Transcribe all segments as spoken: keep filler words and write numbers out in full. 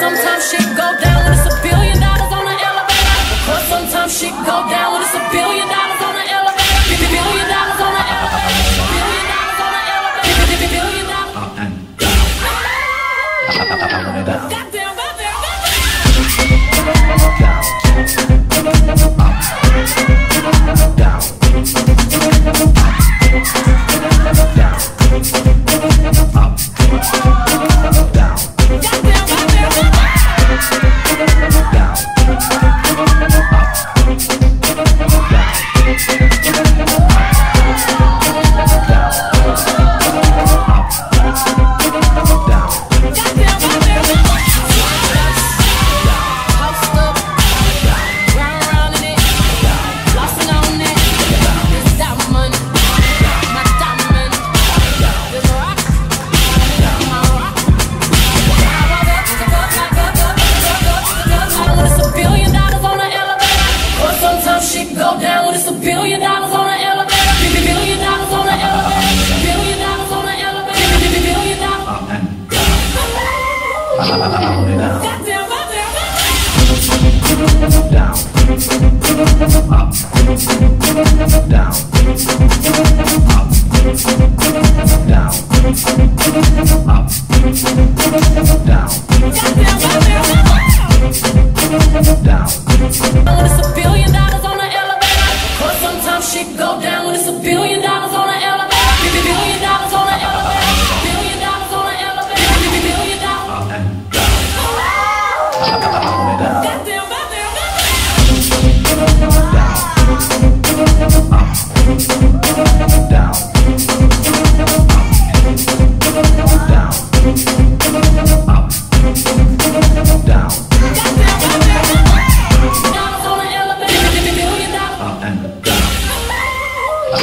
Sometimes shit go down when it's a billion dollars on an elevator. Of course, sometimes shit go down when it's a billion dollars on an elevator. Billion dollars on an elevator. Billion dollars on an elevator. Billion dollars. Up and down. Goddamn, goddamn. Down. Down. Down.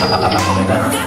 Up and down.